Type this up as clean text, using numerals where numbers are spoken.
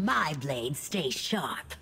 My blades stay sharp.